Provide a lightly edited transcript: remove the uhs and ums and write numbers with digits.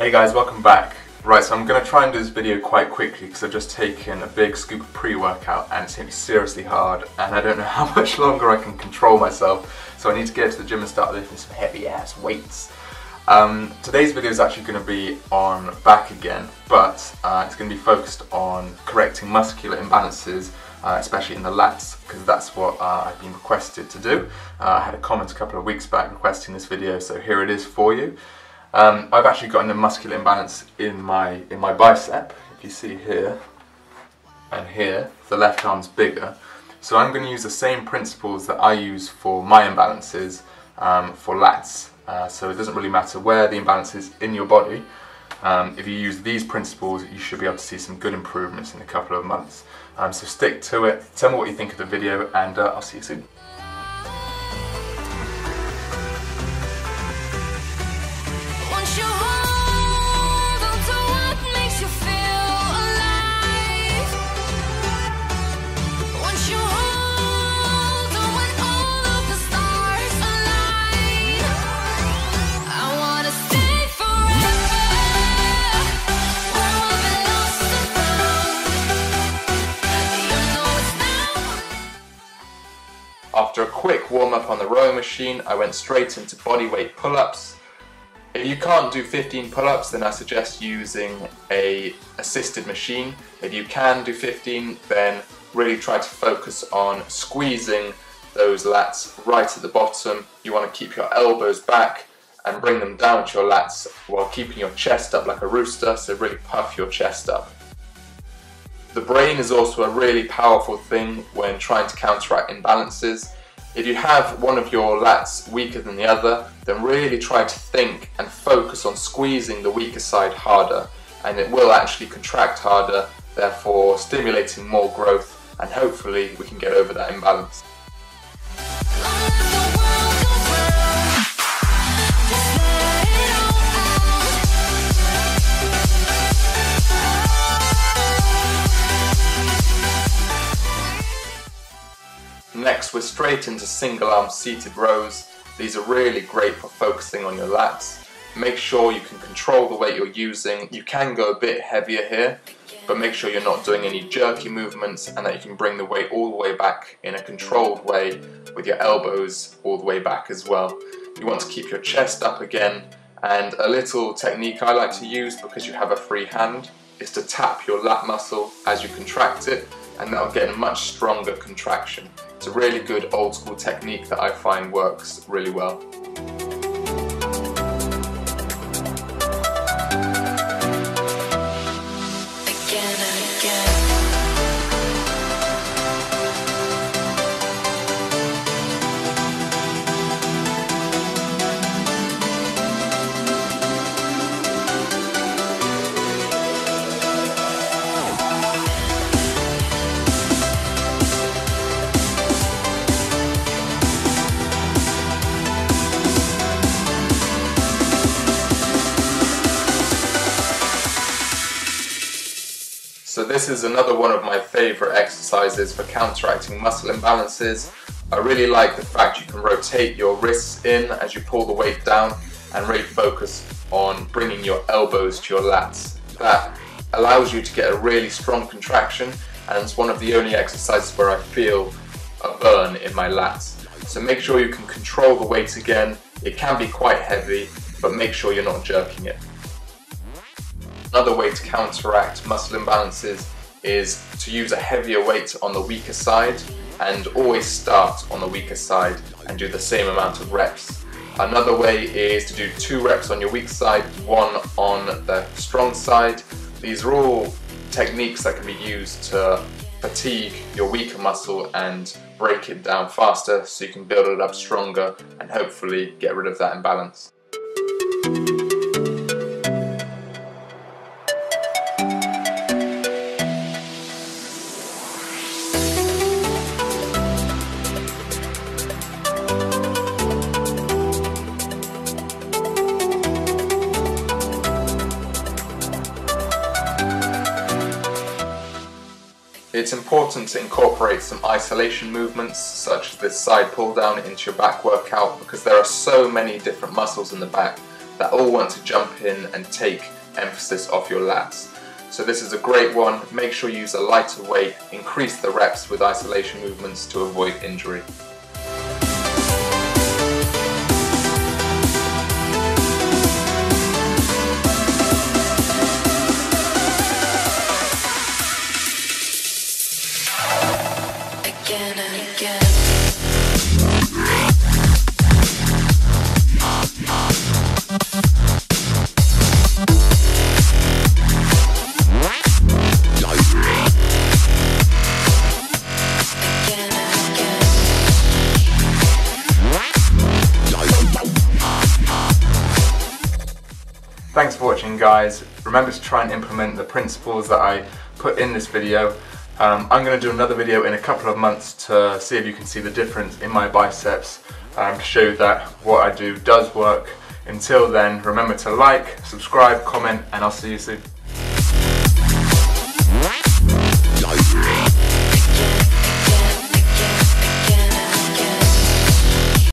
Hey guys, welcome back. Right, so I'm going to try and do this video quite quickly because I've just taken a big scoop of pre-workout and it's hit me seriously hard and I don't know how much longer I can control myself, so I need to get to the gym and start lifting some heavy ass weights. Today's video is actually going to be on back again, but it's going to be focused on correcting muscular imbalances, especially in the lats, because that's what I've been requested to do. I had a comment a couple of weeks back requesting this video, so here it is for you. I've actually gotten a muscular imbalance in my bicep, if you see here and here, the left arm's bigger. So I'm going to use the same principles that I use for my imbalances for lats. So it doesn't really matter where the imbalance is in your body. If you use these principles, you should be able to see some good improvements in a couple of months. So stick to it, tell me what you think of the video, and I'll see you soon. After a quick warm-up on the rowing machine, I went straight into bodyweight pull-ups. If you can't do 15 pull-ups, then I suggest using an assisted machine. If you can do 15, then really try to focus on squeezing those lats right at the bottom. You want to keep your elbows back and bring them down to your lats while keeping your chest up like a rooster, so really puff your chest up. The brain is also a really powerful thing when trying to counteract imbalances. If you have one of your lats weaker than the other, then really try to think and focus on squeezing the weaker side harder, and it will actually contract harder, therefore stimulating more growth, and hopefully we can get over that imbalance. Next, we're straight into single arm seated rows. These are really great for focusing on your lats. Make sure you can control the weight you're using. You can go a bit heavier here, but make sure you're not doing any jerky movements and that you can bring the weight all the way back in a controlled way with your elbows all the way back as well. You want to keep your chest up again, and a little technique I like to use because you have a free hand is to tap your lat muscle as you contract it, and that'll get a much stronger contraction. It's a really good old school technique that I find works really well. So this is another one of my favourite exercises for counteracting muscle imbalances. I really like the fact you can rotate your wrists in as you pull the weight down and really focus on bringing your elbows to your lats. That allows you to get a really strong contraction, and it's one of the only exercises where I feel a burn in my lats. So make sure you can control the weight again. It can be quite heavy, but make sure you're not jerking it. Another way to counteract muscle imbalances is to use a heavier weight on the weaker side, and always start on the weaker side and do the same amount of reps. Another way is to do 2 reps on your weak side, 1 on the strong side. These are all techniques that can be used to fatigue your weaker muscle and break it down faster so you can build it up stronger and hopefully get rid of that imbalance. It's important to incorporate some isolation movements such as this side pull down into your back workout because there are so many different muscles in the back that all want to jump in and take emphasis off your lats. So this is a great one. Make sure you use a lighter weight, increase the reps with isolation movements to avoid injury. Again and again. Thanks for watching, guys. Remember to try and implement the principles that I put in this video. I'm going to do another video in a couple of months to see if you can see the difference in my biceps, to show that what I do does work. Until then, remember to like, subscribe, comment, and I'll see you soon.